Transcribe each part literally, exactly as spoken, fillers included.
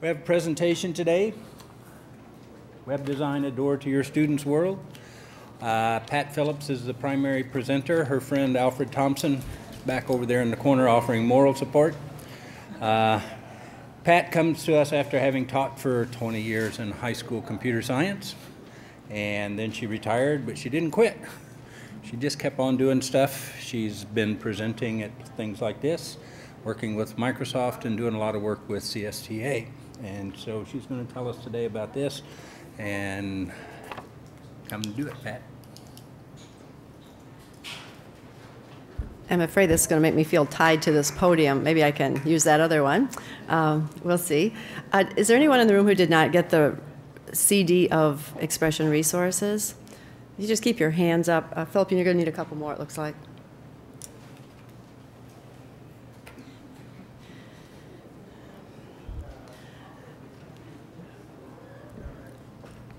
We have a presentation today, Web Design, A Door to Your Students' World. Uh, Pat Phillips is the primary presenter, her friend Alfred Thompson back over there in the corner offering moral support. Uh, Pat comes to us after having taught for twenty years in high school computer science, and then she retired, but she didn't quit. She just kept on doing stuff. She's been presenting at things like this, working with Microsoft and doing a lot of work with C S T A. And so she's going to tell us today about this, and come do it, Pat. I'm afraid this is going to make me feel tied to this podium. Maybe I can use that other one. Um, we'll see. Uh, is there anyone in the room who did not get the C D of Expression Resources? You just keep your hands up. Uh, Philip, you're going to need a couple more, it looks like.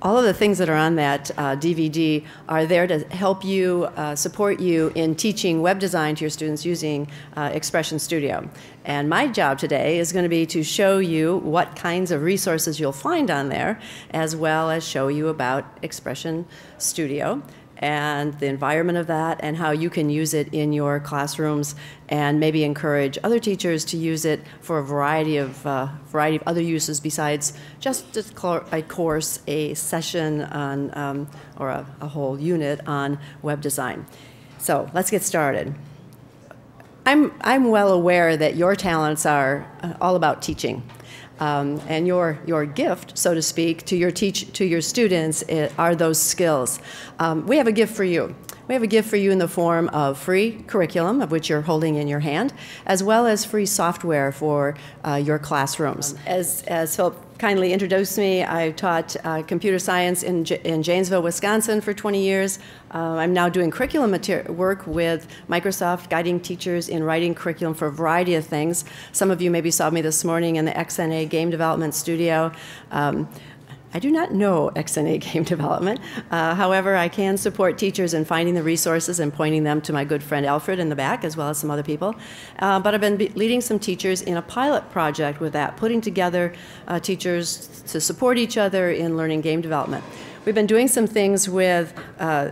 All of the things that are on that uh, D V D are there to help you, uh, support you in teaching web design to your students using uh, Expression Studio. And my job today is going to be to show you what kinds of resources you'll find on there, as well as show you about Expression Studio and the environment of that and how you can use it in your classrooms and maybe encourage other teachers to use it for a variety of, uh, variety of other uses besides just a course, a session on, um, or a, a whole unit on web design. So let's get started. I'm, I'm well aware that your talents are all about teaching. Um, and your your gift, so to speak, to your teach to your students it, are those skills. Um, we have a gift for you. We have a gift for you in the form of free curriculum, of which you're holding in your hand, as well as free software for uh, your classrooms. As as Philip kindly introduced me, I taught uh, computer science in, J in Janesville, Wisconsin for twenty years. Uh, I'm now doing curriculum work with Microsoft, guiding teachers in writing curriculum for a variety of things. Some of you maybe saw me this morning in the X N A Game Development Studio. Um, I do not know X N A Game Development. Uh, however, I can support teachers in finding the resources and pointing them to my good friend Alfred in the back, as well as some other people. Uh, but I've been be leading some teachers in a pilot project with that, putting together uh, teachers to support each other in learning game development. We've been doing some things with uh,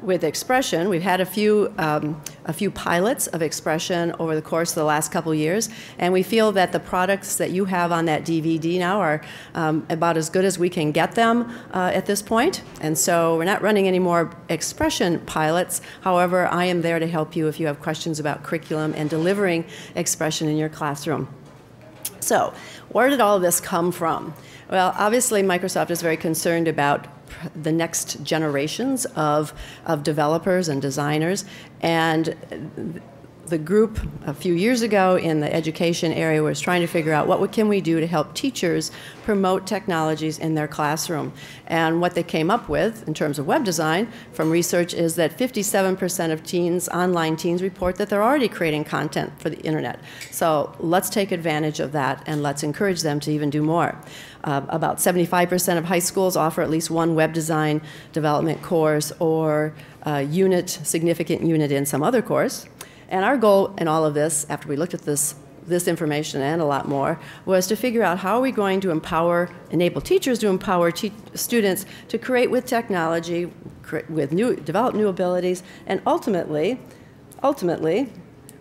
with Expression. We've had a few um, a few pilots of Expression over the course of the last couple years, and we feel that the products that you have on that D V D now are um, about as good as we can get them uh, at this point. And so we're not running any more Expression pilots. However, I am there to help you if you have questions about curriculum and delivering Expression in your classroom. So where did all this come from? Well, obviously Microsoft is very concerned about the next generations of, of developers and designers. And the group a few years ago in the education area was trying to figure out what can we do to help teachers promote technologies in their classroom. And what they came up with in terms of web design from research is that fifty-seven percent of teens, online teens, report that they're already creating content for the internet. So let's take advantage of that and let's encourage them to even do more. Uh, about seventy-five percent of high schools offer at least one web design development course or uh, unit, significant unit in some other course. And our goal in all of this, after we looked at this, this information and a lot more, was to figure out how are we going to empower, enable teachers to empower te students to create with technology, create with new, develop new abilities, and ultimately, ultimately,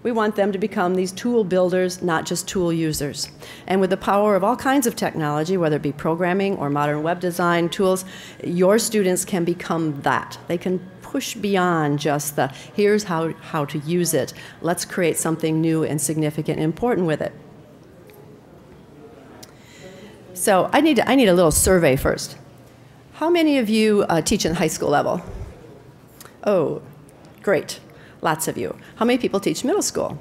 we want them to become these tool builders, not just tool users. And with the power of all kinds of technology, whether it be programming or modern web design tools, your students can become that. They can push beyond just the, here's how, how to use it. Let's create something new and significant and important with it. So I need, to, I need a little survey first. How many of you uh, teach in high school level? Oh, great. Lots of you. How many people teach middle school?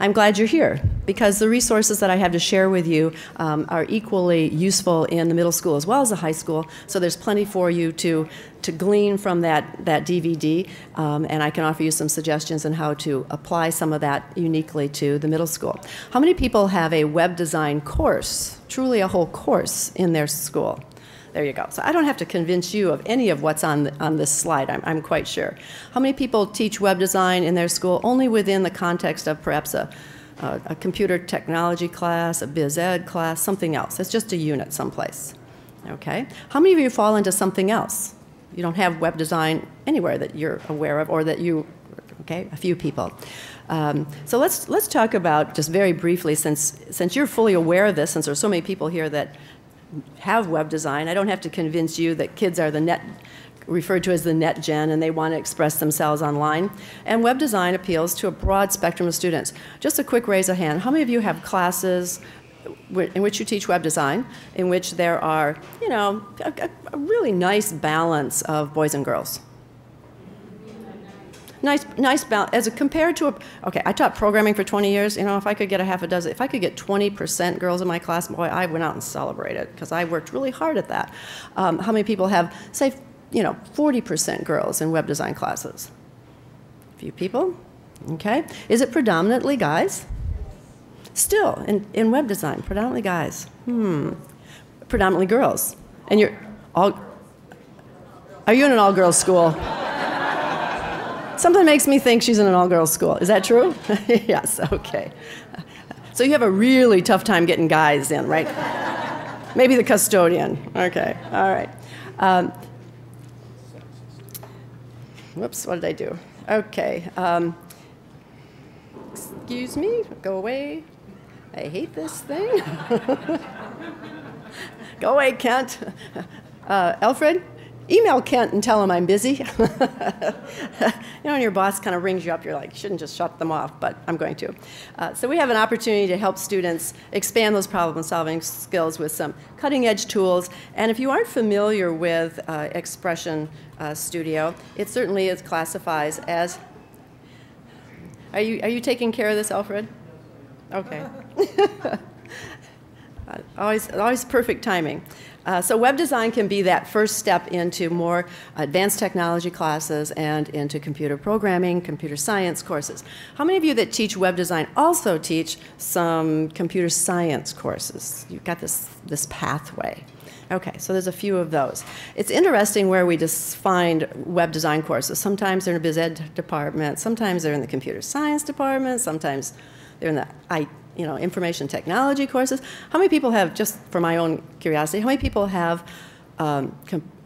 I'm glad you're here, because the resources that I have to share with you um, are equally useful in the middle school as well as the high school, so there's plenty for you to, to glean from that, that D V D, um, and I can offer you some suggestions on how to apply some of that uniquely to the middle school. How many people have a web design course, truly a whole course, in their school? There you go. So I don't have to convince you of any of what's on, the, on this slide, I'm, I'm quite sure. How many people teach web design in their school only within the context of perhaps a, a, a computer technology class, a biz ed class, something else. It's just a unit someplace. Okay? How many of you fall into something else? You don't have web design anywhere that you're aware of, or that you, okay, a few people. Um, so let's let's talk about, just very briefly, since since you're fully aware of this, since there's so many people here that have web design, I don't have to convince you that kids are the net, referred to as the net gen, and they want to express themselves online. And web design appeals to a broad spectrum of students. Just a quick raise of hand. How many of you have classes in which you teach web design, in which there are, you know, a, a really nice balance of boys and girls? Nice, nice balance, as a, compared to a, okay, I taught programming for twenty years, you know, if I could get a half a dozen, if I could get twenty percent girls in my class, boy, I went out and celebrated, because I worked really hard at that. Um, how many people have, say, you know, forty percent girls in web design classes? A few people, okay. Is it predominantly guys? Still, in, in web design, predominantly guys. Hmm, predominantly girls. And you're, all, are you in an all-girls school? Something makes me think she's in an all-girls school. Is that true? Yes, okay. So you have a really tough time getting guys in, right? Maybe the custodian. Okay, all right. Um, whoops, what did I do? Okay. Um, excuse me, go away. I hate this thing. Go away, Kent. Uh, Alfred? Email Kent and tell him I'm busy. You know, when your boss kind of rings you up, you're like, you shouldn't just shut them off, but I'm going to. Uh, so we have an opportunity to help students expand those problem-solving skills with some cutting-edge tools. And if you aren't familiar with uh, Expression uh, Studio, it certainly is classifies as... Are you, are you taking care of this, Alfred? Okay. Uh, always, always perfect timing. Uh, so web design can be that first step into more advanced technology classes and into computer programming, computer science courses. How many of you that teach web design also teach some computer science courses? You've got this, this pathway. Okay, so there's a few of those. It's interesting where we just find web design courses. Sometimes they're in a biz ed department, sometimes they're in the computer science department, sometimes they're in the I T. You know, information technology courses. How many people have, just for my own curiosity, how many people have um,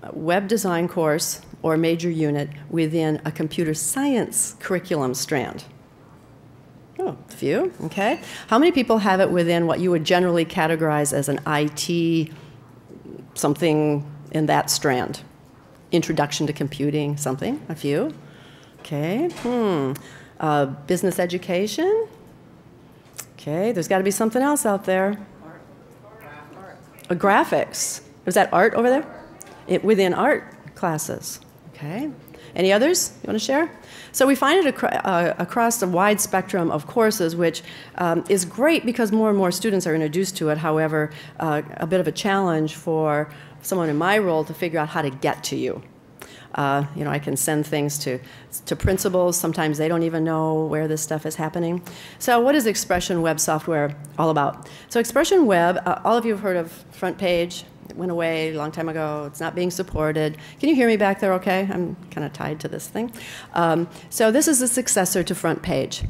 a web design course or major unit within a computer science curriculum strand? Oh, a few, okay. How many people have it within what you would generally categorize as an I T something in that strand? Introduction to computing, something, a few. Okay, hmm. Uh, business education? Okay, there's got to be something else out there. Art. Art. Uh, graphics. Was that art over there? It, within art classes. Okay. Any others you want to share? So we find it acro uh, across a wide spectrum of courses, which um, is great because more and more students are introduced to it. However, uh, a bit of a challenge for someone in my role to figure out how to get to you. Uh, you know, I can send things to, to principals. Sometimes they don't even know where this stuff is happening. So what is Expression Web software all about? So Expression Web, uh, all of you have heard of Front Page. It went away a long time ago. It's not being supported. Can you hear me back there okay? I'm kind of tied to this thing. Um, so this is the successor to Front Page.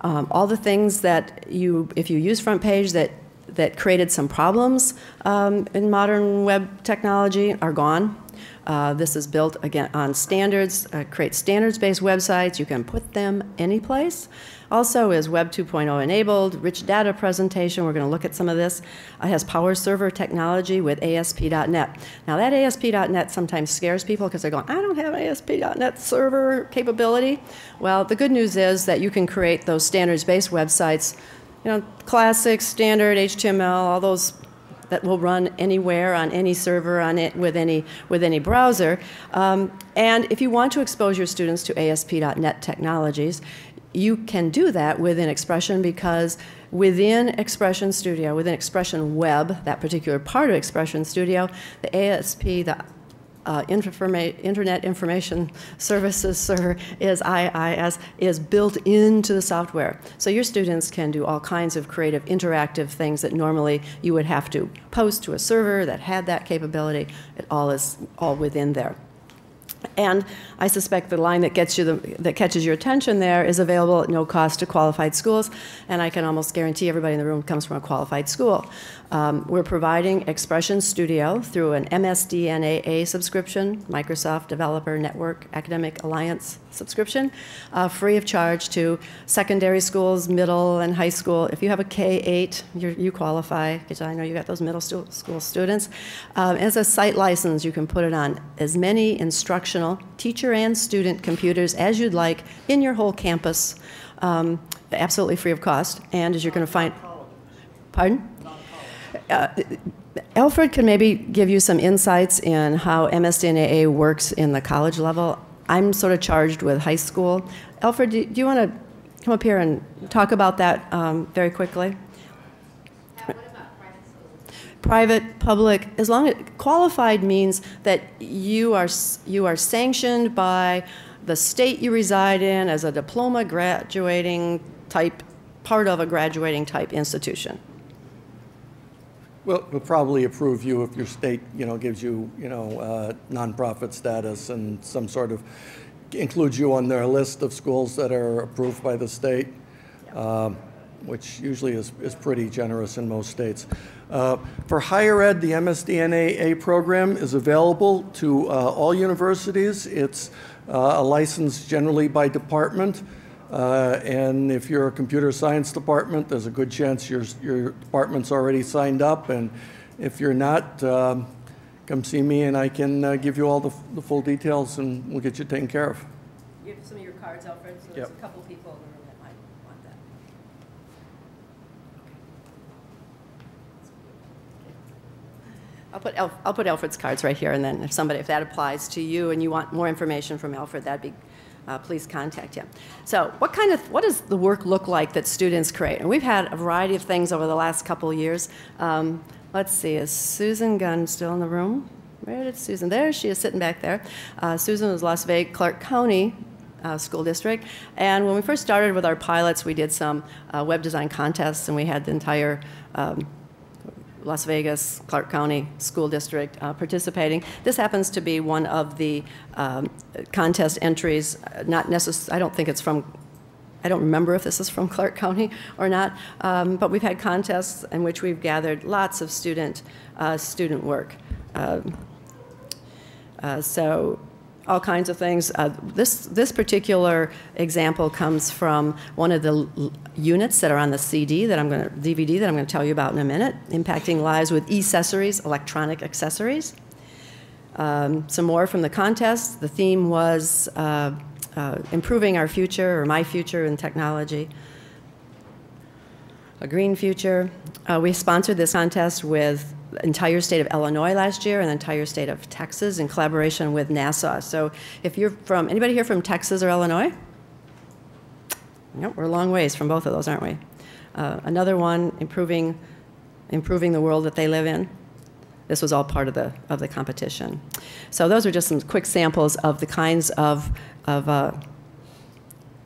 Um, all the things that you, if you use Front Page that, that created some problems um, in modern web technology are gone. Uh, this is built, again, on standards, uh, creates standards-based websites. You can put them any place. Also is Web two point oh enabled, rich data presentation. We're going to look at some of this. It has Power Server technology with A S P dot net. Now, that A S P dot net sometimes scares people because they're going, I don't have A S P dot net server capability. Well, the good news is that you can create those standards-based websites, you know, classic, standard, H T M L, all those that will run anywhere on any server on it with any with any browser. Um, and if you want to expose your students to A S P dot net technologies, you can do that within Expression, because within Expression Studio, within Expression Web, that particular part of Expression Studio, the A S P, the Uh, Informa- Internet Information Services Server, is I I S, is built into the software. So your students can do all kinds of creative, interactive things that normally you would have to post to a server that had that capability. It all is all within there. And I suspect the line that gets you the, that catches your attention there is available at no cost to qualified schools, and I can almost guarantee everybody in the room comes from a qualified school. Um, we're providing Expression Studio through an M S D N A A subscription, Microsoft Developer Network Academic Alliance subscription, uh, free of charge to secondary schools, middle and high school. If you have a K eight, you're, you qualify, because I know you got those middle stu school students. Um, as a site license, you can put it on as many instructional teacher and student computers as you'd like in your whole campus, um, absolutely free of cost. And as you're going to find, pardon? Uh, Alfred can maybe give you some insights in how M S D N A A works in the college level. I'm sort of charged with high school. Alfred, do, do you want to come up here and talk about that um, very quickly? Now, what about private schools? Private, public, as long as qualified means that you are you are sanctioned by the state you reside in as a diploma graduating type, part of a graduating type institution. Well, we'll probably approve you if your state, you know, gives you, you know, uh, nonprofit status and some sort of includes you on their list of schools that are approved by the state, uh, which usually is, is pretty generous in most states. Uh, for higher ed, the M S D N A A program is available to uh, all universities. It's uh, a license generally by department. Uh, and if you're a computer science department, there's a good chance your, your department's already signed up. And if you're not, um, come see me and I can uh, give you all the, the full details and we'll get you taken care of. You have some of your cards, Alfred, so there's yep. a couple people in the room that might want that. Okay. I'll put, Alf I'll put Alfred's cards right here, and then if somebody, if that applies to you and you want more information from Alfred, that'd be Uh, please contact him. So what kind of, what does the work look like that students create? And we've had a variety of things over the last couple of years. Um, let's see, is Susan Gunn still in the room? Where did Susan, there she is sitting back there. Uh, Susan was Las Vegas, Clark County uh, School District. And when we first started with our pilots, we did some uh, web design contests, and we had the entire um, Las Vegas, Clark County School District uh, participating. This happens to be one of the um, contest entries. Not necess- I don't think it's from, I don't remember if this is from Clark County or not, um, but we've had contests in which we've gathered lots of student, uh, student work. Uh, uh, so all kinds of things. Uh, this, this particular example comes from one of the l units that are on the C D that I'm going to, D V D that I'm going to tell you about in a minute, impacting lives with e-accessories, electronic accessories. Um, some more from the contest. The theme was uh, uh, improving our future, or my future in technology. A green future. Uh, we sponsored this contest with entire state of Illinois last year and the entire state of Texas in collaboration with NASA. So if you're from, anybody here from Texas or Illinois? Nope, we're a long ways from both of those, aren't we? Uh, another one, improving, improving the world that they live in. This was all part of the, of the competition. So those are just some quick samples of the kinds of, of uh,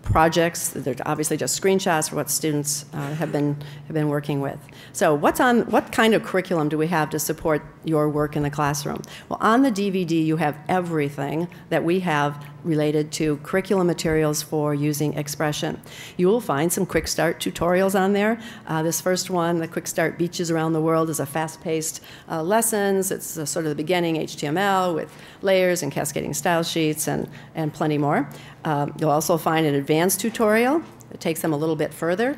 projects. They're obviously just screenshots for what students uh, have been have been working with. So what's on, what kind of curriculum do we have to support your work in the classroom? Well, on the D V D you have everything that we have related to curriculum materials for using Expression. You will find some quick start tutorials on there. Uh, this first one, the quick start beaches around the world, is a fast-paced uh, lessons. It's uh, sort of the beginning H T M L with layers and cascading style sheets and, and plenty more. Uh, you'll also find an advanced tutorial that takes them a little bit further.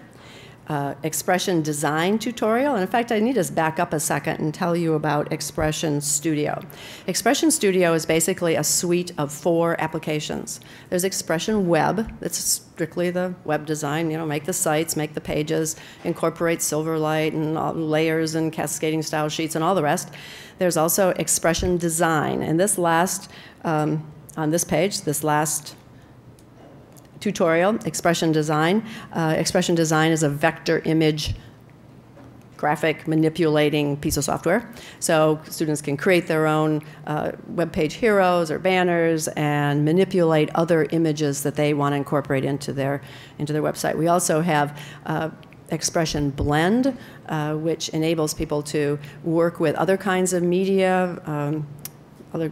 Uh, Expression design tutorial, and in fact I need to back up a second and tell you about Expression Studio. Expression Studio is basically a suite of four applications. There's Expression Web, that's strictly the web design, you know, make the sites, make the pages, incorporate Silverlight and all layers and cascading style sheets and all the rest. There's also Expression Design, and this last, um, on this page, this last tutorial, Expression Design. Uh, Expression Design is a vector image graphic manipulating piece of software. So students can create their own uh, web page heroes or banners and manipulate other images that they want to incorporate into their, into their website. We also have uh, Expression Blend, uh, which enables people to work with other kinds of media, um, other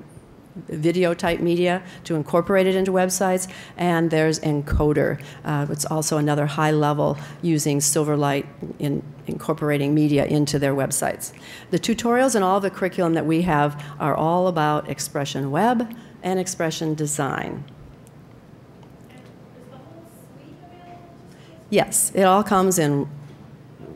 video type media to incorporate it into websites. And there's Encoder. Uh, it's also another high level using Silverlight in incorporating media into their websites. The tutorials and all the curriculum that we have are all about Expression Web and Expression Design. Yes, it all comes in,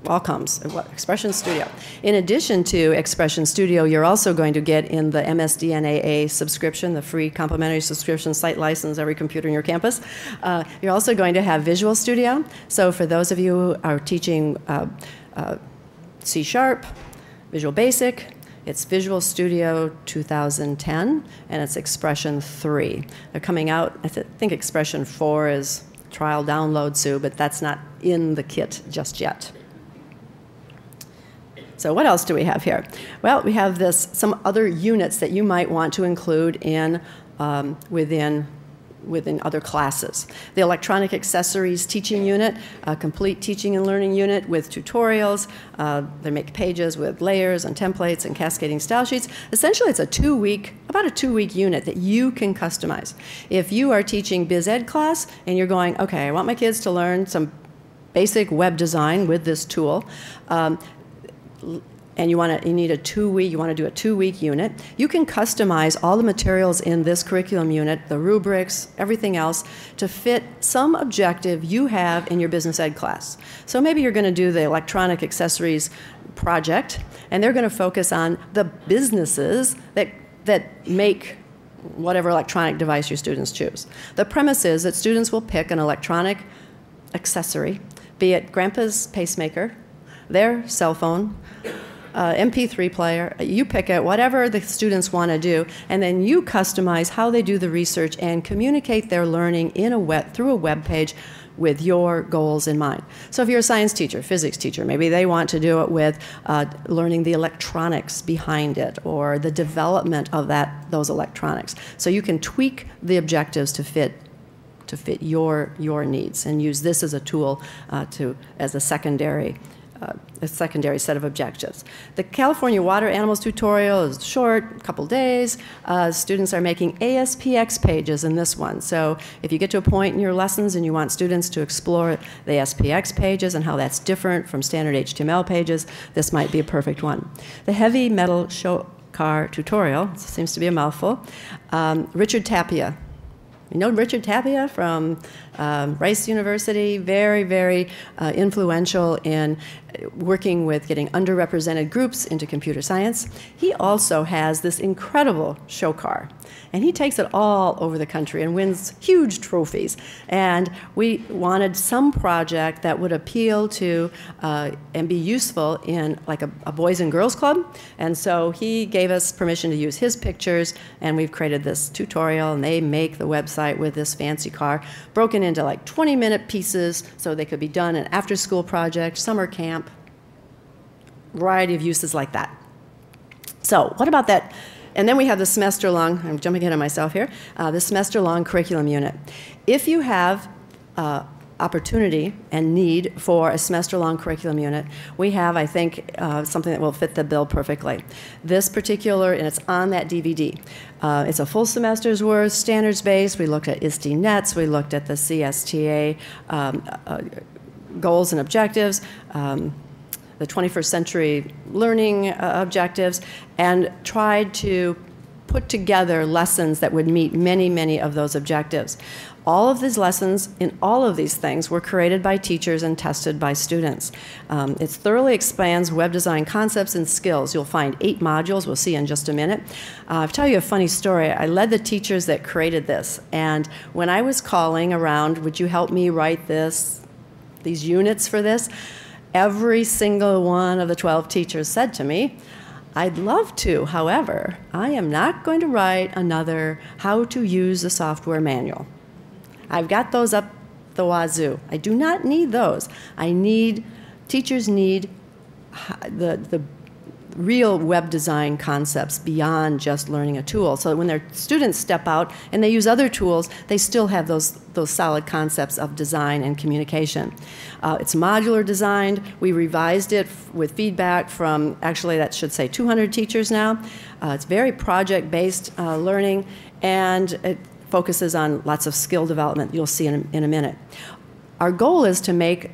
all comes, Expression Studio. In addition to Expression Studio, you're also going to get in the M S D N A A subscription, the free complimentary subscription site license, every computer in your campus. Uh, you're also going to have Visual Studio. So for those of you who are teaching uh, uh, C Sharp, Visual Basic, it's Visual Studio two thousand ten, and it's Expression three. They're coming out, I th think Expression four is trial download Sue, but that's not in the kit just yet. So what else do we have here? Well, we have this some other units that you might want to include in um, within within other classes. The Electronic Accessories Teaching Unit, a complete teaching and learning unit with tutorials. Uh, they make pages with layers and templates and cascading style sheets. Essentially, it's a two-week, about a two-week unit that you can customize. If you are teaching biz ed class and you're going, okay, I want my kids to learn some basic web design with this tool, um, and you want to, you need a two-week, you want to do a two-week unit, you can customize all the materials in this curriculum unit, the rubrics, everything else, to fit some objective you have in your business ed class. So maybe you're going to do the electronic accessories project, and they're going to focus on the businesses that, that make whatever electronic device your students choose. The premise is that students will pick an electronic accessory, be it grandpa's pacemaker, their cell phone, Uh, M P three player, you pick it, whatever the students want to do, and then you customize how they do the research and communicate their learning in a web, through a web page with your goals in mind. So if you're a science teacher, physics teacher, maybe they want to do it with uh, learning the electronics behind it or the development of that, those electronics. So you can tweak the objectives to fit to fit your, your needs and use this as a tool uh, to, as a secondary Uh, a secondary set of objectives. The California Water Animals tutorial is short, a couple days. Uh, students are making A S P X pages in this one. So if you get to a point in your lessons and you want students to explore the A S P X pages and how that's different from standard H T M L pages, this might be a perfect one. The Heavy Metal Show Car tutorial, seems to be a mouthful. Um, Richard Tapia. You know Richard Tapia from um, Rice University, very, very uh, influential in working with getting underrepresented groups into computer science. He also has this incredible show car, and he takes it all over the country and wins huge trophies. And we wanted some project that would appeal to uh, and be useful in like a, a boys and girls club. And so he gave us permission to use his pictures, and we've created this tutorial, and they make the website with this fancy car, broken into like twenty minute pieces so they could be done in after school project, summer camp, variety of uses like that. So what about that? And then we have the semester long, I'm jumping ahead of myself here, uh, the semester long curriculum unit. If you have uh, opportunity and need for a semester long curriculum unit, we have, I think, uh, something that will fit the bill perfectly. This particular, and it's on that D V D. Uh, it's a full semester's worth, standards-based. We looked at I S T E NETS. We looked at the C S T A um, uh, goals and objectives, um, the twenty-first century learning uh, objectives, and tried to put together lessons that would meet many, many of those objectives. All of these lessons in all of these things were created by teachers and tested by students. Um, it thoroughly expands web design concepts and skills. You'll find eight modules. We'll see in just a minute. Uh, I'll tell you a funny story. I led the teachers that created this. And when I was calling around, would you help me write this, these units for this? Every single one of the twelve teachers said to me, I'd love to. However, I am not going to write another how to use the software manual. I've got those up the wazoo. I do not need those. I need, teachers need the, the, real web design concepts beyond just learning a tool. So when their students step out and they use other tools, they still have those those solid concepts of design and communication. Uh, it's modular designed. We revised it with feedback from, actually that should say two hundred teachers now. Uh, it's very project-based uh, learning, and it focuses on lots of skill development you'll see in, in a minute. Our goal is to make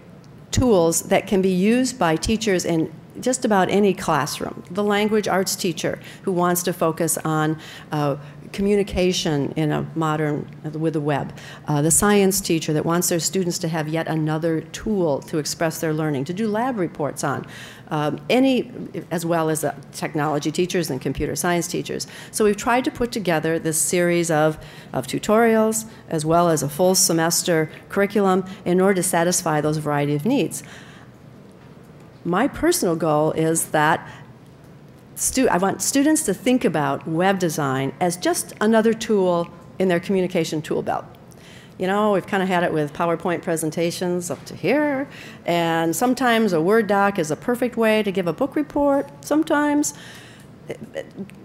tools that can be used by teachers in just about any classroom. The language arts teacher who wants to focus on uh, communication in a modern, with the web. Uh, the science teacher that wants their students to have yet another tool to express their learning, to do lab reports on. Um, any, as well as uh, technology teachers and computer science teachers. So we've tried to put together this series of, of tutorials as well as a full semester curriculum in order to satisfy those variety of needs. My personal goal is that stu I want students to think about web design as just another tool in their communication tool belt. You know, we've kind of had it with PowerPoint presentations up to here, and sometimes a Word doc is a perfect way to give a book report. Sometimes,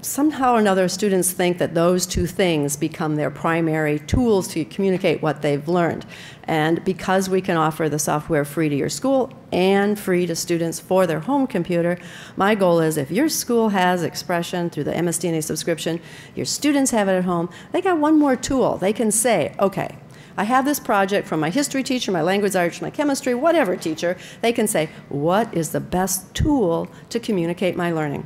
somehow or another, students think that those two things become their primary tools to communicate what they've learned. And because we can offer the software free to your school and free to students for their home computer, my goal is if your school has Expression through the M S D N A A subscription, your students have it at home, they got one more tool. They can say, okay, I have this project from my history teacher, my language arts, my chemistry, whatever teacher. They can say, what is the best tool to communicate my learning?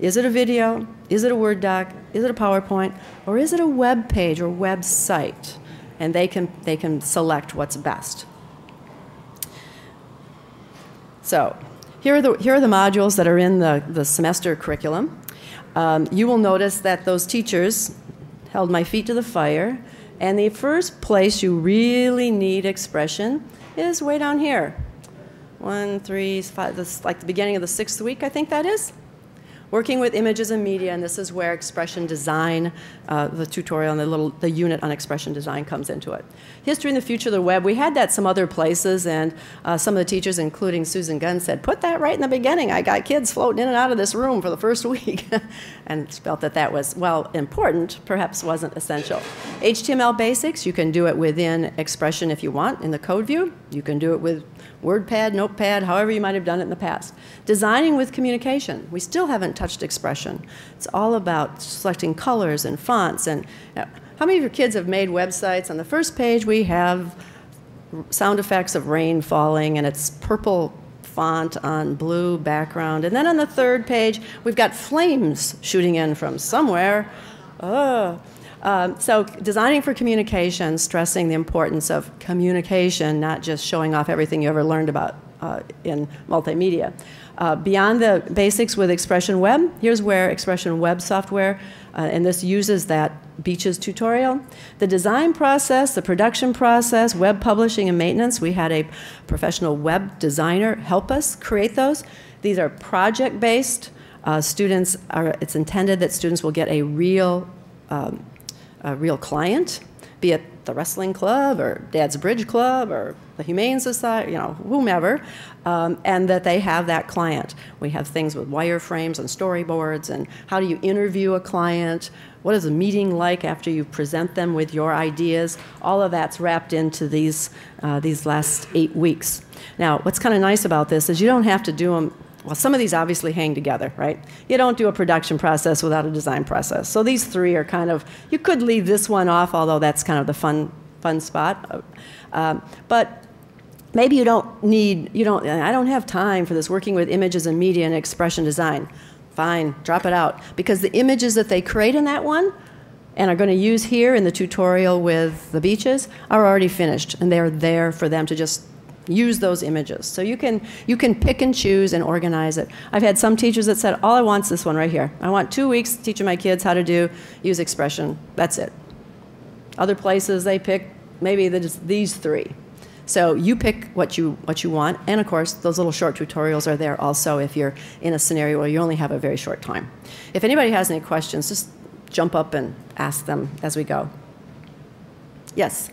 Is it a video? Is it a Word doc? Is it a PowerPoint? Or is it a web page or website? And they can, they can select what's best. So here are the, here are the modules that are in the, the semester curriculum. Um, you will notice that those teachers held my feet to the fire. And the first place you really need Expression is way down here. One, three, five, this is like the beginning of the sixth week, I think that is. Working with images and media, and this is where Expression design, uh, the tutorial and the little, the unit on Expression design comes into it. History and the future of the web, we had that some other places, and uh, some of the teachers, including Susan Gunn, said, put that right in the beginning. I got kids floating in and out of this room for the first week, and felt that that was, well, important, perhaps wasn't essential. H T M L basics, you can do it within Expression if you want, in the code view. You can do it with WordPad, Notepad, however you might have done it in the past. Designing with communication, we still haven't touched Expression. It's all about selecting colors and fonts. And you know, how many of your kids have made websites? On the first page, we have sound effects of rain falling, and it's purple font on blue background. And then on the third page, we've got flames shooting in from somewhere. Oh. Um, so designing for communication, stressing the importance of communication, not just showing off everything you ever learned about uh, in multimedia. Uh, beyond the basics with Expression Web, here's where Expression Web software, uh, and this uses that Beaches tutorial. The design process, the production process, web publishing and maintenance, we had a professional web designer help us create those. These are project-based. Uh, students are, it's intended that students will get a real um, a real client, be it the wrestling club or Dad's Bridge Club or the Humane Society, you know, whomever, um, and that they have that client. We have things with wireframes and storyboards and how do you interview a client, what is a meeting like after you present them with your ideas. All of that's wrapped into these, uh, these last eight weeks. Now, what's kind of nice about this is you don't have to do them. Well, some of these obviously hang together, right? You don't do a production process without a design process. So these three are kind of, you could leave this one off, although that's kind of the fun, fun spot. Uh, but maybe you don't need, you don't, I don't have time for this working with images and media and Expression design. Fine, drop it out. Because the images that they create in that one and are going to use here in the tutorial with the beaches are already finished, and they're there for them to just use those images. So you can, you can pick and choose and organize it. I've had some teachers that said, all I want is this one right here. I want two weeks teaching my kids how to do, use Expression. That's it. Other places they pick maybe these three. So you pick what you, what you want. And of course, those little short tutorials are there also if you're in a scenario where you only have a very short time. If anybody has any questions, just jump up and ask them as we go. Yes?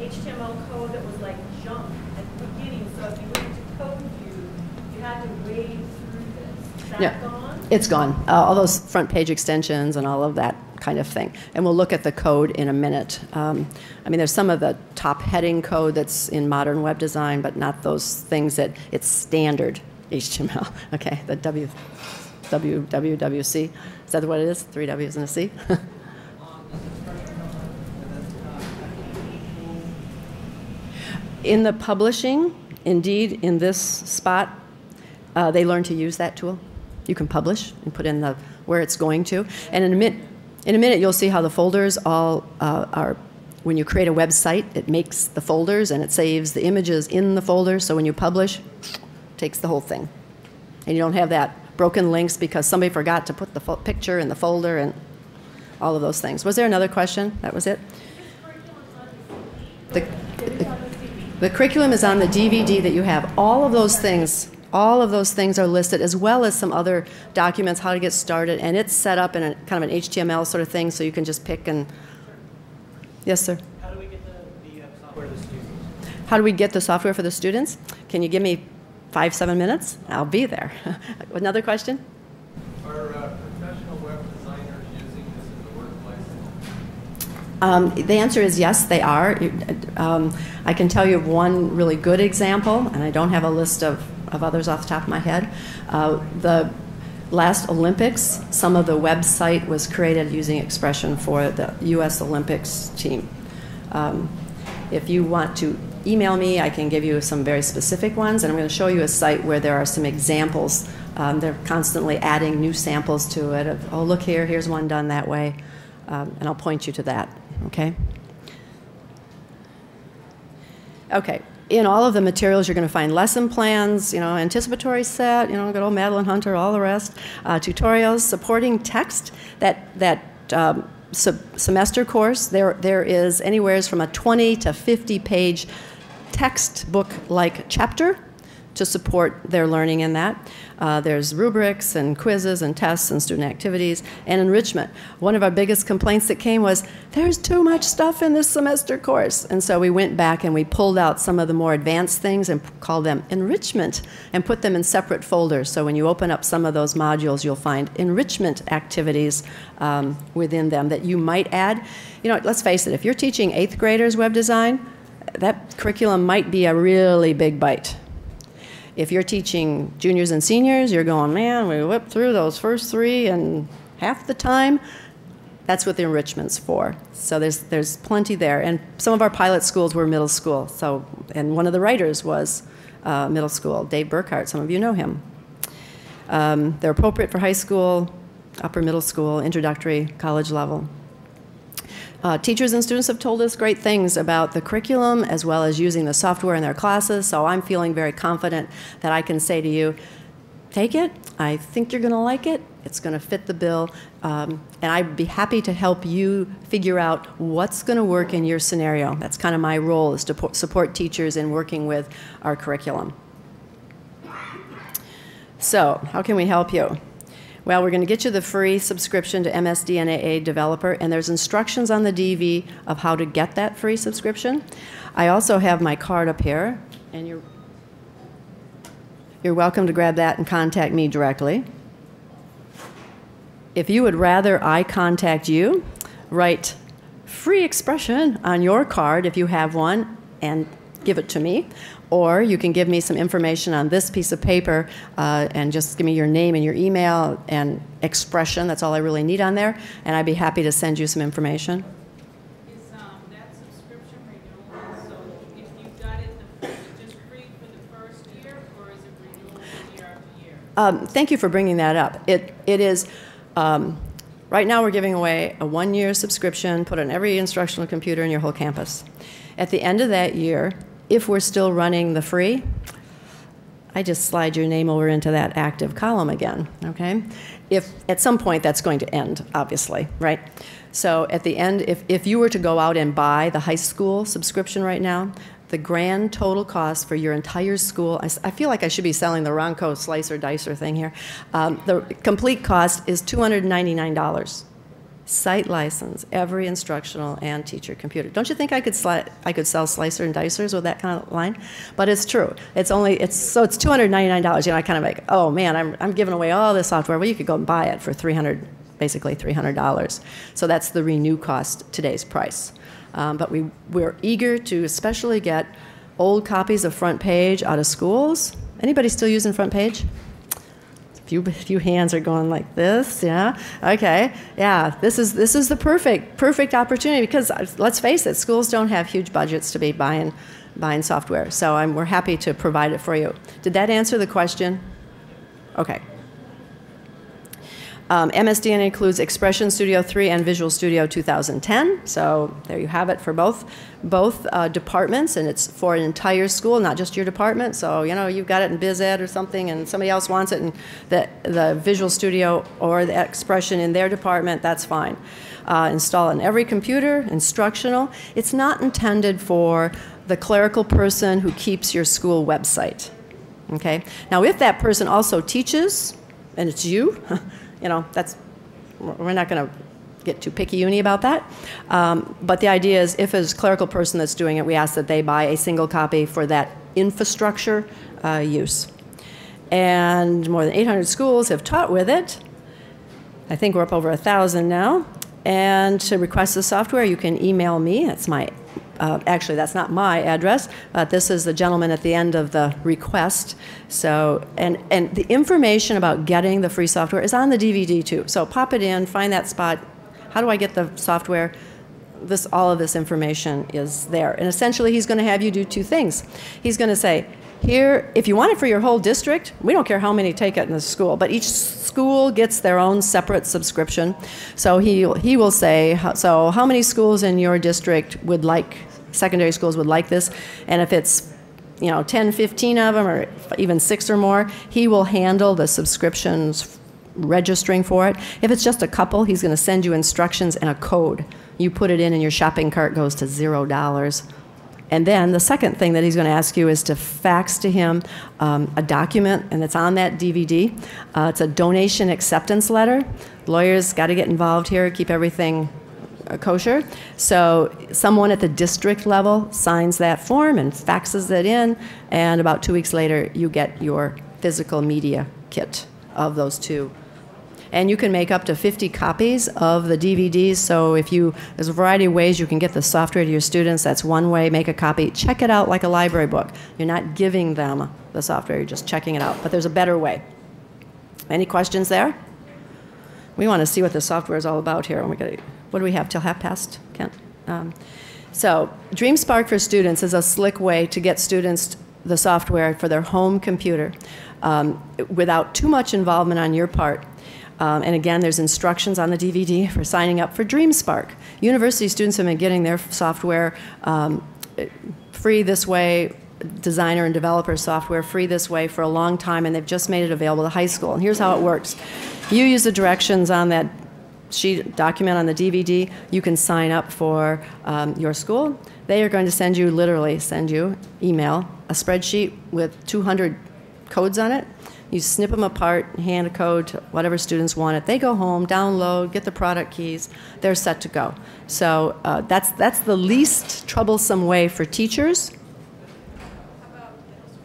H T M L code that was like junk, and the beginning, so if you went to Kodu, you had to wade through this. Is that yeah. gone? It's gone. Uh, all those front page extensions and all of that kind of thing. And we'll look at the code in a minute. Um, I mean, there's some of the top heading code that's in modern web design, but not those things that it's standard H T M L. Okay, the W, W, W, W, C. Is that what it is? Three W's and a C? In the publishing, indeed, in this spot, uh, they learn to use that tool. You can publish and put in the where it's going to. And in a minute, in a minute, you'll see how the folders all uh, are. When you create a website, it makes the folders and it saves the images in the folder. So when you publish, it takes the whole thing, and you don't have that broken links because somebody forgot to put the fo picture in the folder and all of those things. Was there another question? That was it. The, the, The curriculum is on the D V D that you have. All of those things, all of those things are listed, as well as some other documents, how to get started, and it's set up in a kind of an H T M L sort of thing, so you can just pick and. Yes, sir. How do we get the, the uh, software to the students? How do we get the software for the students? Can you give me five, seven minutes? I'll be there. Another question? Are uh, professional web designers using this in the workplace? Um, the answer is yes, they are. Um, I can tell you one really good example, and I don't have a list of, of others off the top of my head. Uh, the last Olympics, some of the website was created using Expression for the U S Olympics team. Um, if you want to email me, I can give you some very specific ones, and I'm going to show you a site where there are some examples. Um, they're constantly adding new samples to it. Of, oh, look here, here's one done that way, um, and I'll point you to that, okay? Okay, in all of the materials, you're going to find lesson plans, you know, anticipatory set, you know, good old Madeline Hunter, all the rest, uh, tutorials, supporting text. That that um, semester course, there there is anywhere from a twenty to fifty page textbook-like chapter to support their learning in that. Uh, there's rubrics and quizzes and tests and student activities and enrichment. One of our biggest complaints that came was, there's too much stuff in this semester course. And so we went back and we pulled out some of the more advanced things and called them enrichment and put them in separate folders. So when you open up some of those modules, you'll find enrichment activities um, within them that you might add. You know, let's face it, if you're teaching eighth graders web design, that curriculum might be a really big bite. If you're teaching juniors and seniors, you're going, man, we whipped through those first three and half the time. That's what the enrichment's for. So there's, there's plenty there. And some of our pilot schools were middle school. So, and one of the writers was uh, middle school, Dave Burkhart. Some of you know him. Um, they're appropriate for high school, upper middle school, introductory, college level. Uh, teachers and students have told us great things about the curriculum as well as using the software in their classes, so I'm feeling very confident that I can say to you, take it, I think you're going to like it, it's going to fit the bill, um, and I'd be happy to help you figure out what's going to work in your scenario. That's kind of my role, is to support teachers in working with our curriculum. So, how can we help you? Well, we're going to get you the free subscription to M S D N A A Developer, and there's instructions on the D V of how to get that free subscription. I also have my card up here, and you're, you're welcome to grab that and contact me directly. If you would rather I contact you, write free expression on your card if you have one, and give it to me. Or you can give me some information on this piece of paper uh, and just give me your name and your email and expression. That's all I really need on there. And I'd be happy to send you some information. Is um, that subscription renewable? So if you got it, the, is it just free for the first year, or is it renewable year after year? Um, thank you for bringing that up. It, it is, um, right now we're giving away a one-year subscription, put on every instructional computer in your whole campus. At the end of that year, if we're still running the free, I just slide your name over into that active column again, okay? If at some point that's going to end, obviously, right? So at the end, if, if you were to go out and buy the high school subscription right now, the grand total cost for your entire school, I, I feel like I should be selling the Ronco slicer dicer thing here, um, the complete cost is two hundred ninety-nine dollars. site license every instructional and teacher computer. Don't you think I could sli I could sell slicer and dicers with that kind of line? But it's true. It's only it's so it's two hundred ninety-nine dollars. You know, I kind of like, oh man, I'm I'm giving away all this software. Well, you could go and buy it for three hundred, basically three hundred dollars. So that's the renew cost, today's price. Um, but we we're eager to especially get old copies of Front Page out of schools. Anybody still using Front Page? Few, few hands are going like this, yeah, okay, yeah, this is, this is the perfect, perfect opportunity because, let's face it, schools don't have huge budgets to be buying, buying software, so I'm, we're happy to provide it for you. Did that answer the question? Okay. Um, M S D N A A includes Expression Studio three and Visual Studio two thousand ten, so there you have it for both, both uh, departments, and it's for an entire school, not just your department. So, you know, you've got it in biz ed or something, and somebody else wants it in the, the Visual Studio or the Expression in their department, that's fine. Uh, install it on every computer, instructional. It's not intended for the clerical person who keeps your school website, okay? Now, if that person also teaches, and it's you, you know, that's, we're not going to get too picky-uni about that. Um, but the idea is if it's a clerical person that's doing it, we ask that they buy a single copy for that infrastructure uh, use. And more than eight hundred schools have taught with it. I think we're up over one thousand now. And to request the software, you can email me. That's my, uh, actually, that's not my address. Uh, this is the gentleman at the end of the request. So, and, and the information about getting the free software is on the D V D, too. So pop it in, find that spot. How do I get the software? This, all of this information is there. And essentially, he's going to have you do two things. He's going to say, here, if you want it for your whole district, we don't care how many take it in the school, but each school gets their own separate subscription. So he, he will say, so how many schools in your district would like, secondary schools would like this? And if it's, you know, ten, fifteen of them, or even six or more, he will handle the subscriptions registering for it. If it's just a couple, he's going to send you instructions and a code. You put it in and your shopping cart goes to zero dollars. And then the second thing that he's going to ask you is to fax to him um, a document, and it's on that D V D. Uh, it's a donation acceptance letter. Lawyers got to get involved here, keep everything uh, kosher. So someone at the district level signs that form and faxes it in, and about two weeks later you get your physical media kit of those two. And you can make up to fifty copies of the D V Ds. So if you, there's a variety of ways you can get the software to your students. That's one way. Make a copy. Check it out like a library book. You're not giving them the software. You're just checking it out. But there's a better way. Any questions there? We want to see what the software is all about here. When we get, what do we have till half past, Kent? Um, so DreamSpark for Students is a slick way to get students the software for their home computer um, without too much involvement on your part. Um, and again, there's instructions on the D V D for signing up for DreamSpark. University students have been getting their software um, free this way, designer and developer software free this way for a long time, and they've just made it available to high school. And here's how it works. You use the directions on that sheet document on the D V D. You can sign up for um, your school. They are going to send you, literally send you, email, a spreadsheet with two hundred codes on it. You snip them apart, hand a code to whatever students want it. They go home, download, get the product keys. They're set to go. So uh, that's, that's the least troublesome way for teachers. How about middle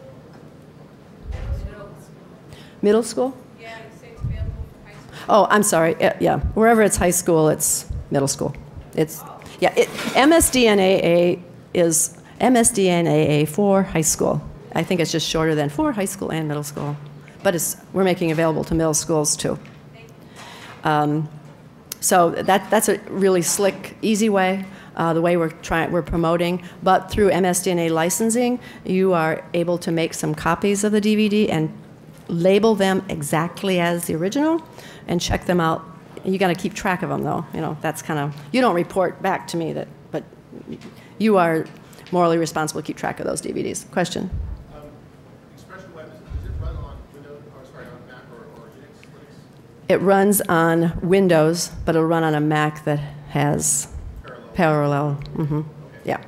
school? Middle school? Middle school? Yeah, you say it's available for high school. Oh, I'm sorry. Uh, yeah, wherever it's high school, it's middle school. It's, yeah, it, M S D N A A is M S D N A A for high school. I think it's just shorter than for high school and middle school. But it's, we're making available to middle schools too. Um, so that, that's a really slick, easy way, uh, the way we're, try, we're promoting. But through M S D N A licensing, you are able to make some copies of the D V D and label them exactly as the original and check them out. You got to keep track of them, though. You know, that's kind of, you don't report back to me that, but you are morally responsible to keep track of those D V Ds. Question? It runs on Windows, but it'll run on a Mac that has parallel. parallel. Mm-hmm. Okay. Yeah.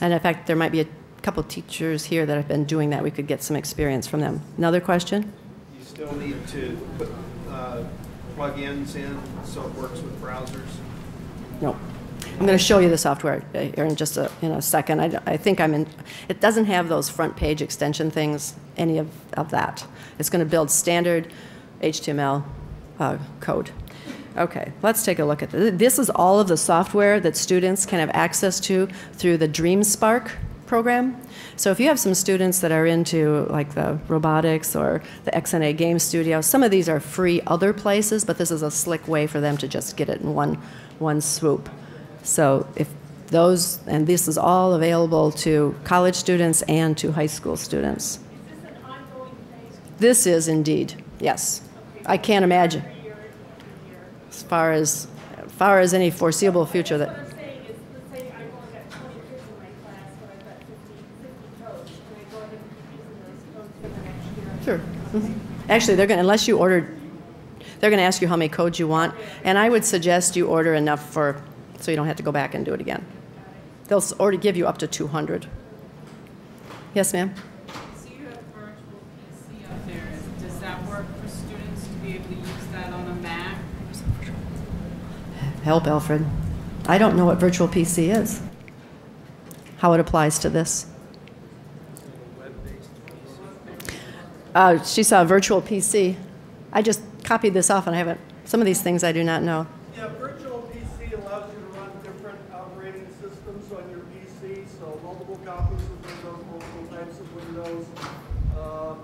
And in fact, there might be a couple teachers here that have been doing that. We could get some experience from them. Another question? You still need to uh, plugins in so it works with browsers? No. I'm going to show you the software in just a, in a second. I, I think I'm in, it doesn't have those front page extension things, any of, of that. It's going to build standard H T M L uh, code. Okay, let's take a look at this. This is all of the software that students can have access to through the DreamSpark program. So if you have some students that are into like the robotics or the X N A Game Studio, some of these are free other places, but this is a slick way for them to just get it in one, one swoop. So if those, and this is all available to college students and to high school students. Is this an ongoing thing? This is indeed, yes. Okay, so I can't imagine. Year, year. As far as, as far as any foreseeable future that. What I'm saying is, let's say I only got twenty kids in my class, but I've got fifty codes. Can I go ahead and use those codes for the next year? Sure. Mm-hmm. Actually, they're going to, unless you ordered, they're going to ask you how many codes you want, and I would suggest you order enough for. So you don't have to go back and do it again. They'll already give you up to two hundred. Yes, ma'am? So you have virtual P C up there. Does that work for students to be able to use that on a Mac? Help, Alfred. I don't know what virtual P C is, how it applies to this. Uh, she saw a virtual P C. I just copied this off, and I haven't. Some of these things I do not know. Yeah, virtual P C allows you to run different operating systems on your P C, so multiple copies of Windows, multiple types of Windows, uh,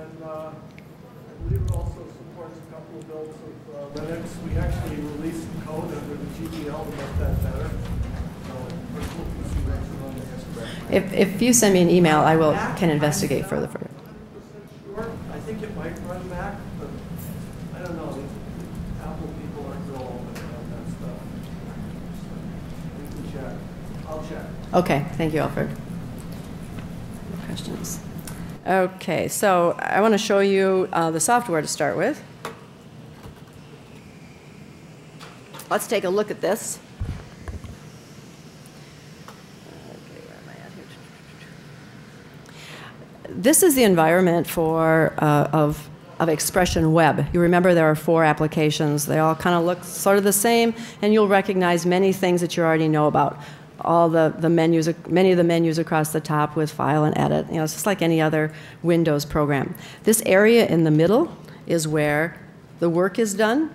and uh, I believe it also supports a couple of builds of uh, Linux. We actually released code under the G P L to make that better. So virtual P C runs it on the Expression. If, if you send me an email, I will Mac, can investigate I'm further. I'm not one hundred percent sure. I think it might run Mac, but I don't know. I'll check. Okay, thank you, Alfred. Questions? Okay, so I want to show you uh, the software to start with. Let's take a look at this. Okay, where am I at here? This is the environment for uh, of. of Expression Web. You remember there are four applications. They all kind of look sort of the same, and you'll recognize many things that you already know about. All the, the menus, many of the menus across the top with file and edit. You know, it's just like any other Windows program. This area in the middle is where the work is done,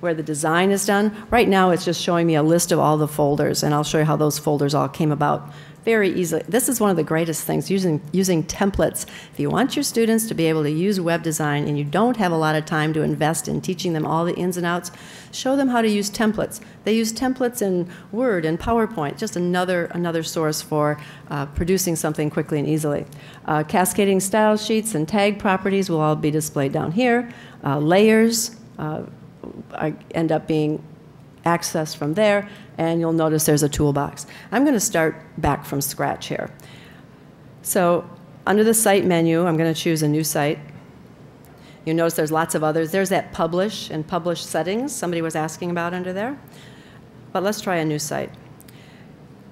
where the design is done. Right now it's just showing me a list of all the folders, and I'll show you how those folders all came about. Very easily. This is one of the greatest things, using, using templates. If you want your students to be able to use web design and you don't have a lot of time to invest in teaching them all the ins and outs, show them how to use templates. They use templates in Word and PowerPoint, just another, another source for uh, producing something quickly and easily. Uh, cascading style sheets and tag properties will all be displayed down here. Uh, layers uh, end up being access from there, and you'll notice there's a toolbox. I'm going to start back from scratch here. So under the site menu, I'm going to choose a new site. You notice there's lots of others. There's that publish and publish settings somebody was asking about under there. But let's try a new site.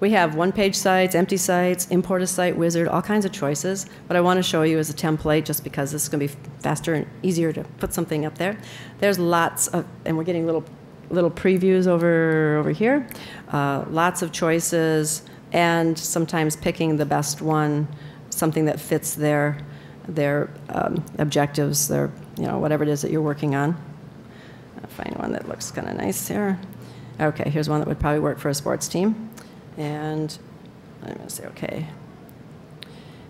We have one-page sites, empty sites, import a site wizard, all kinds of choices. What I want to show you is a template, just because this is going to be faster and easier to put something up there. There's lots of, and we're getting little little previews over, over here. Uh, lots of choices, and sometimes picking the best one, something that fits their, their um, objectives, their, you know, whatever it is that you're working on. I'll find one that looks kind of nice here. Okay, here's one that would probably work for a sports team. And I'm gonna say okay.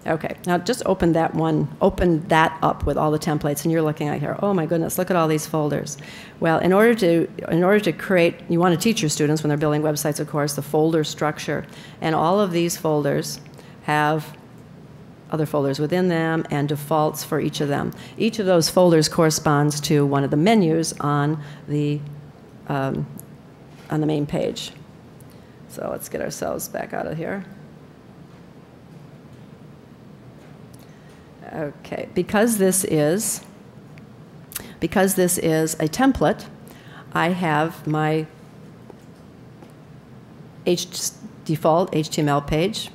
Okay, now just open that one, open that up with all the templates, and you're looking at here, oh my goodness, look at all these folders. Well, in order to, in order to create, you want to teach your students when they're building websites, of course, the folder structure. And all of these folders have other folders within them and defaults for each of them. Each of those folders corresponds to one of the menus on the, um, on the main page. So let's get ourselves back out of here. Okay, because this is, because this is a template, I have my H default H T M L page,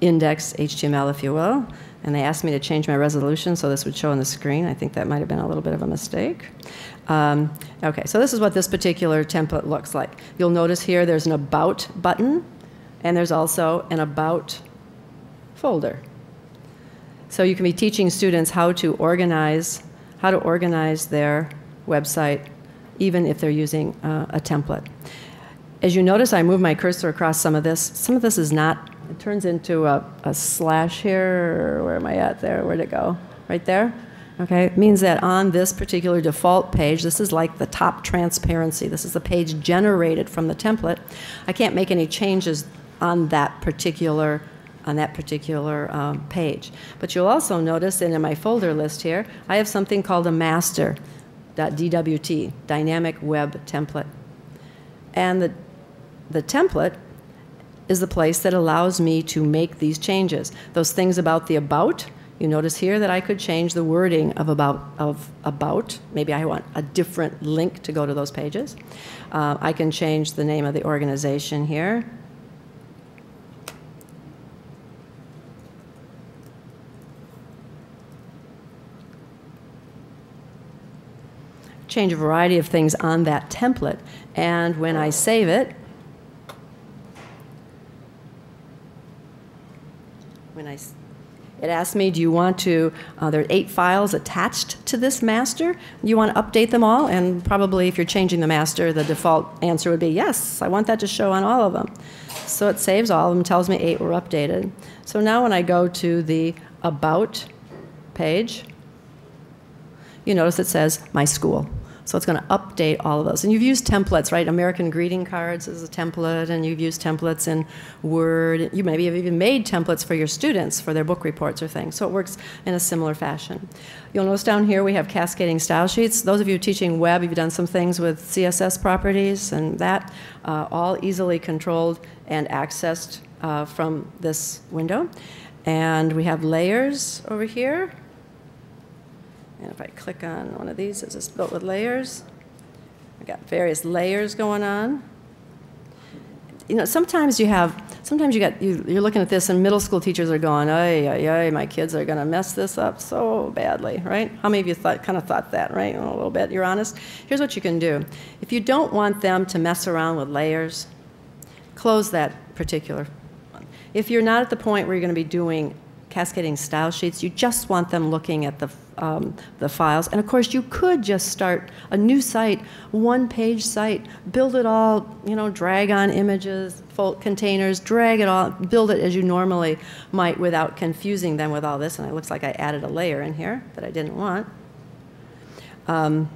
index H T M L, if you will, and they asked me to change my resolution so this would show on the screen. I think that might have been a little bit of a mistake. Um, okay, so this is what this particular template looks like. You'll notice here there's an About button, and there's also an About folder. So you can be teaching students how to organize, how to organize their website, even if they're using uh, a template. As you notice, I move my cursor across some of this. Some of this is not, it turns into a, a slash here. Where am I at there? Where'd it go? Right there? Okay, it means that on this particular default page, this is like the top transparency. This is the page generated from the template. I can't make any changes on that particular on that particular um, page. But you'll also notice that in my folder list here, I have something called a master dot D W T, dynamic web template. And the, the template is the place that allows me to make these changes. Those things about the about, you notice here that I could change the wording of about. Of about. Maybe I want a different link to go to those pages. Uh, I can change the name of the organization here. Change a variety of things on that template, and when I save it, when I, it asks me, do you want to, uh, there are eight files attached to this master, you want to update them all, and probably if you're changing the master, the default answer would be yes, I want that to show on all of them. So it saves all of them, tells me eight were updated. So now when I go to the About page, you notice it says My School. So it's going to update all of those. And you've used templates, right? American greeting cards is a template, and you've used templates in Word. You maybe have even made templates for your students for their book reports or things. So it works in a similar fashion. You'll notice down here we have cascading style sheets. Those of you teaching web, you've done some things with C S S properties and that, uh, all easily controlled and accessed uh, from this window. And we have layers over here. And if I click on one of these, it's just built with layers. I've got various layers going on. You know, sometimes you have, sometimes you got, you, you're looking at this and middle school teachers are going, ay, ay, ay, my kids are going to mess this up so badly, right? How many of you thought, kind of thought that, right? A little bit, you're honest. Here's what you can do. If you don't want them to mess around with layers, close that particular one. If you're not at the point where you're going to be doing cascading style sheets, you just want them looking at the Um, the files. And of course you could just start a new site, one page site, build it all, you know, drag on images, fold containers, drag it all, build it as you normally might without confusing them with all this. And it looks like I added a layer in here that I didn't want. Um,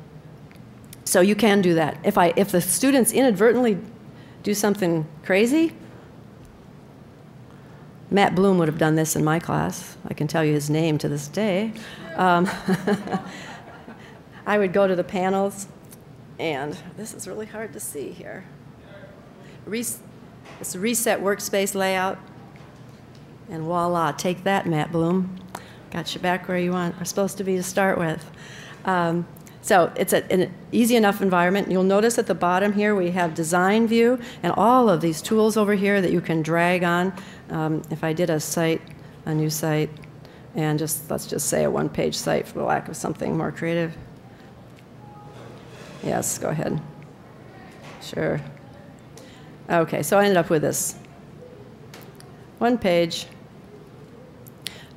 so you can do that. If I, if the students inadvertently do something crazy, Matt Bloom would have done this in my class. I can tell you his name to this day. Um, I would go to the panels, and this is really hard to see here. Res it's reset workspace layout, and voila, take that, Matt Bloom. Got you back where you want, are supposed to be to start with. Um, So it's a, an easy enough environment. You'll notice at the bottom here we have design view and all of these tools over here that you can drag on. Um, if I did a site, a new site, and just let's just say a one-page site for the lack of something more creative. Yes, go ahead. Sure. Okay, so I ended up with this. One page.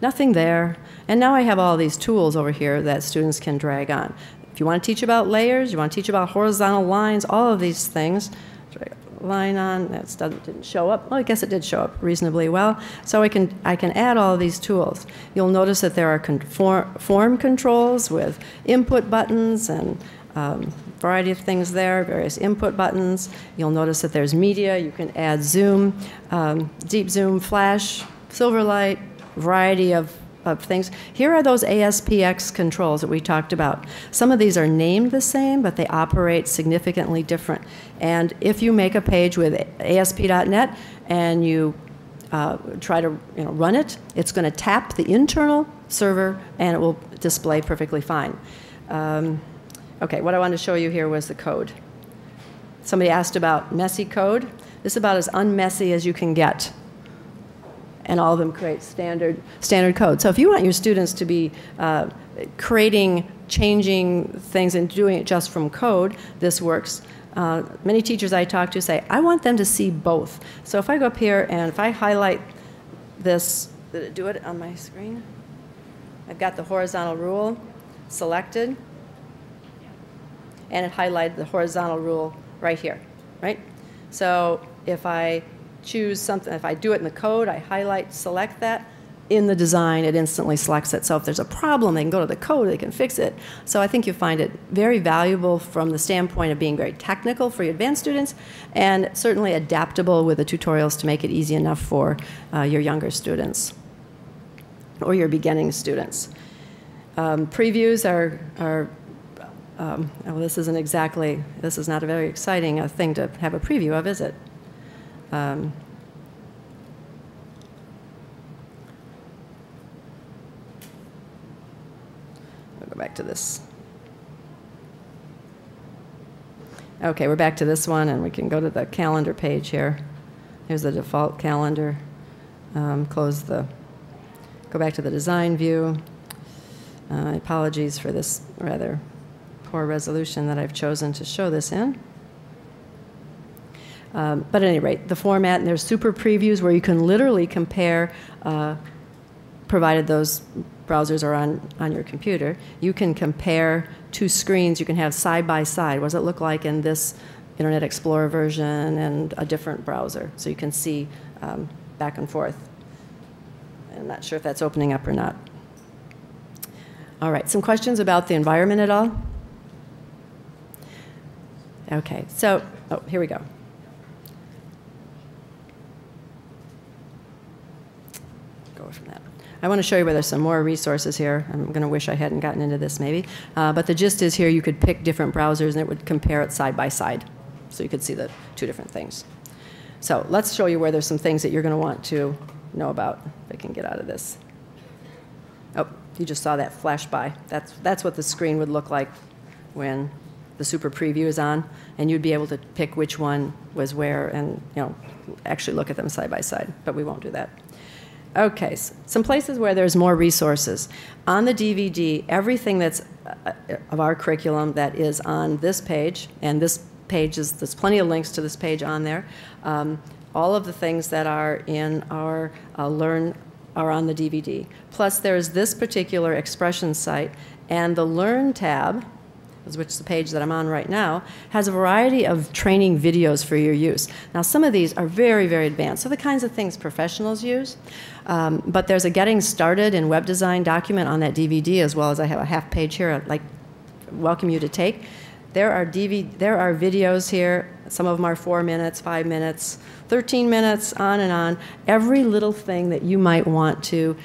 Nothing there. And now I have all these tools over here that students can drag on. If you want to teach about layers, you want to teach about horizontal lines, all of these things. Drag a line on, that didn't show up. Well, I guess it did show up reasonably well. So I can, I can add all of these tools. You'll notice that there are conform, form controls with input buttons and um, variety of things there, various input buttons. You'll notice that there's media. You can add zoom, um, deep zoom, flash, Silverlight, variety of of things. Here are those A S P X controls that we talked about. Some of these are named the same, but they operate significantly different. And if you make a page with A S P dot net and you uh, try to you know, run it, it's going to tap the internal server and it will display perfectly fine. Um, okay, what I wanted to show you here was the code. Somebody asked about messy code. This is about as unmessy as you can get. and all of them create standard, standard code. So if you want your students to be uh, creating, changing things and doing it just from code, this works. Uh, many teachers I talk to say, I want them to see both. So if I go up here and if I highlight this, did it do it on my screen? I've got the horizontal rule selected, and it highlighted the horizontal rule right here, right? So if I choose something, if I do it in the code, I highlight, select that, in the design it instantly selects it. So if there's a problem, they can go to the code, they can fix it. So I think you find it very valuable from the standpoint of being very technical for your advanced students, and certainly adaptable with the tutorials to make it easy enough for uh, your younger students or your beginning students. Um, previews are, are um, well, this isn't exactly, this is not a very exciting uh, thing to have a preview of, is it? Um, I'll go back to this. Okay, we're back to this one, and we can go to the calendar page here. Here's the default calendar. Um, close the, go back to the design view. Uh, apologies for this rather poor resolution that I've chosen to show this in. Um, but at any rate, the format, and there's super previews where you can literally compare, uh, provided those browsers are on, on your computer, you can compare two screens. You can have side by side. What does it look like in this Internet Explorer version and a different browser? So you can see um, back and forth. I'm not sure if that's opening up or not. All right, some questions about the environment at all? Okay, so, oh, here we go. Go from that. I want to show you where there's some more resources here. I'm going to wish I hadn't gotten into this maybe. Uh, but the gist is here you could pick different browsers and it would compare it side by side. So you could see the two different things. So let's show you where there's some things that you're going to want to know about. If I can get out of this. Oh. You just saw that flash by. That's, that's what the screen would look like when the super preview is on, and you'd be able to pick which one was where and, you know, actually look at them side by side, but we won't do that. Okay, so some places where there's more resources. On the D V D, everything that's uh, of our curriculum that is on this page, and this page is, there's plenty of links to this page on there, um, all of the things that are in our uh, Learn are on the D V D. Plus there's this particular Expression site, and the Learn tab, which is the page that I'm on right now, has a variety of training videos for your use. Now some of these are very, very advanced, so the kinds of things professionals use, um, but there's a Getting Started in Web Design document on that D V D, as well as I have a half page here I'd like welcome you to take. There are, D V there are videos here. Some of them are four minutes, five minutes, thirteen minutes, on and on. Every little thing that you might want to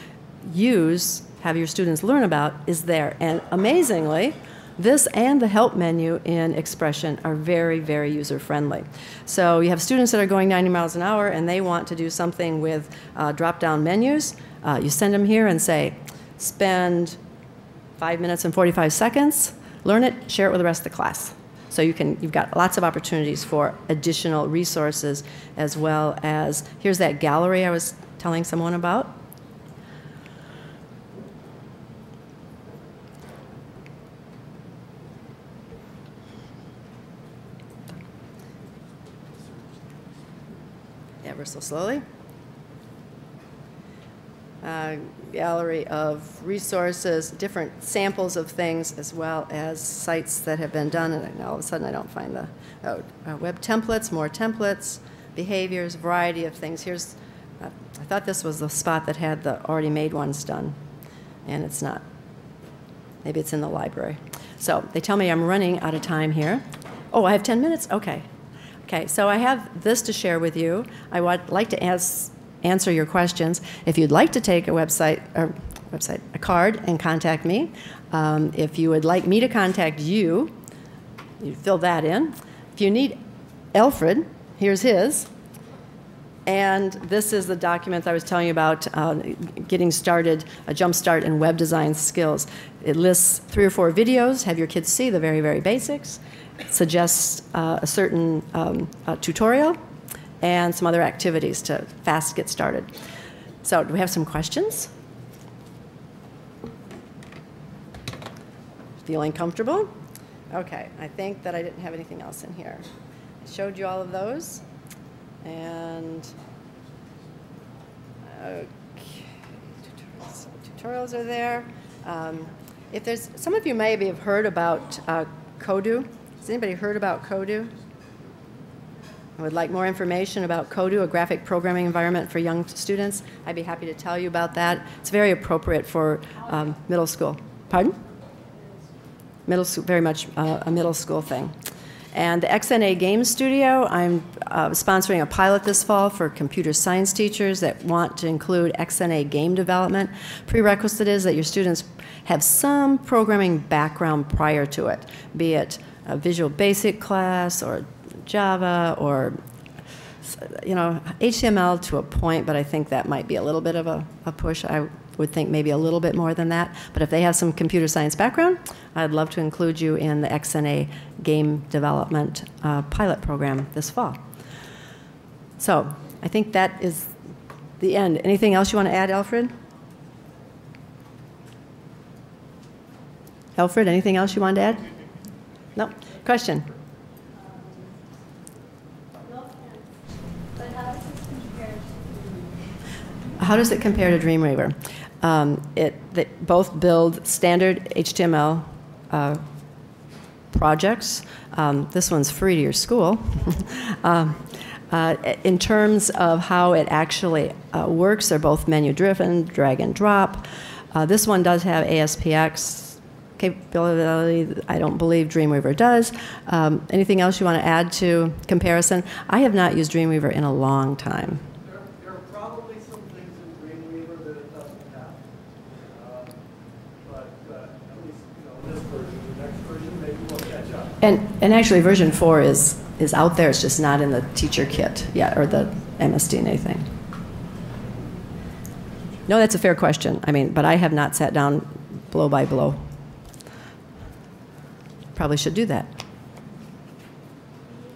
use, have your students learn about, is there. And amazingly, this and the help menu in Expression are very, very user-friendly. So you have students that are going ninety miles an hour and they want to do something with uh, drop-down menus. Uh, you send them here and say, spend five minutes and forty-five seconds, learn it, share it with the rest of the class. So you can, you've got lots of opportunities for additional resources, as well as, here's that gallery I was telling someone about. Ever so slowly. Uh, gallery of resources, different samples of things, as well as sites that have been done, and all of a sudden I don't find the oh, uh, web templates, more templates, behaviors, variety of things. Here's, uh, I thought this was the spot that had the already made ones done, and it's not. Maybe it's in the library. So they tell me I'm running out of time here. Oh, I have ten minutes? Okay. Okay, so I have this to share with you. I would like to ask answer your questions. If you'd like to take a website, or website, a card and contact me. Um, if you would like me to contact you, you fill that in. If you need Alfred, here's his. And this is the document I was telling you about, uh, Getting Started, a Jumpstart in Web Design Skills. It lists three or four videos, have your kids see the very, very basics, suggests uh, a certain um, a tutorial, and some other activities to fast get started. So do we have some questions? Feeling comfortable? Okay, I think that I didn't have anything else in here. I showed you all of those. And okay, tutorials, tutorials are there. Um, if there's, some of you maybe have heard about uh, Kodu. Has anybody heard about Kodu? I would like more information about Kodu, a graphic programming environment for young students. I'd be happy to tell you about that. It's very appropriate for um, middle school. Pardon? Middle school, very much uh, a middle school thing. And the X N A Game Studio, I'm uh, sponsoring a pilot this fall for computer science teachers that want to include X N A game development. Prerequisite is that your students have some programming background prior to it, be it a Visual Basic class or Java or, you know, H T M L to a point, but I think that might be a little bit of a, a push. I would think maybe a little bit more than that. But if they have some computer science background, I'd love to include you in the X N A game development uh, pilot program this fall. So I think that is the end. Anything else you want to add, Alfred? Alfred, anything else you want to add? No? Question? How does it compare to Dreamweaver? Um, it they both build standard H T M L uh, projects. Um, this one's free to your school. um, uh, in terms of how it actually uh, works, they're both menu-driven, drag and drop. Uh, this one does have A S P X capability. I don't believe Dreamweaver does. Um, anything else you want to add to comparison? I have not used Dreamweaver in a long time. And, and actually, version four is, is out there. It's just not in the teacher kit yet, or the M S D N A A thing. No, that's a fair question. I mean, but I have not sat down blow by blow. Probably should do that.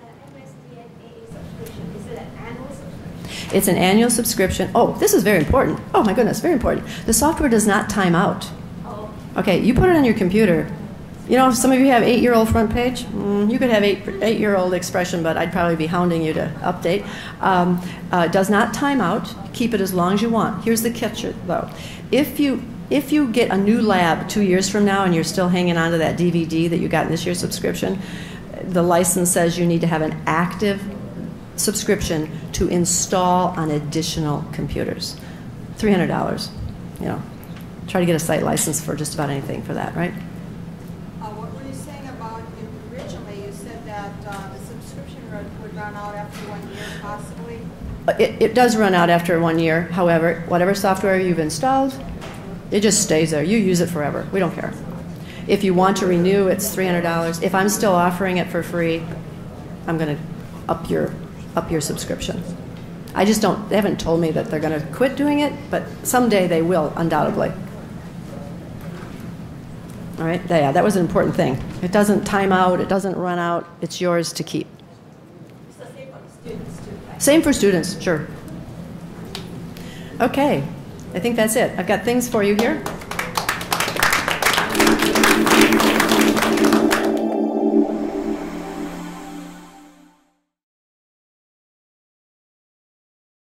The M S D N A A subscription, is it an annual subscription? It's an annual subscription. Oh, this is very important. Oh, my goodness, very important. The software does not time out. Oh. Okay, you put it on your computer. You know, if some of you have eight-year-old Front Page, mm, you could have eight, eight-year-old Expression, but I'd probably be hounding you to update. Um, uh, does not time out. Keep it as long as you want. Here's the catcher, though. If you, if you get a new lab two years from now and you're still hanging on to that D V D that you got in this year's subscription, the license says you need to have an active subscription to install on additional computers. three hundred dollars. You know, try to get a site license for just about anything for that, right? It, it does run out after one year. However, whatever software you've installed, it just stays there. You use it forever. We don't care. If you want to renew, it's three hundred dollars. If I'm still offering it for free, I'm going to up your, up your subscription. I just don't, they haven't told me that they're going to quit doing it, but someday they will, undoubtedly. All right? Yeah, that was an important thing. It doesn't time out. It doesn't run out. It's yours to keep. Same for students, sure. Okay, I think that's it. I've got things for you here.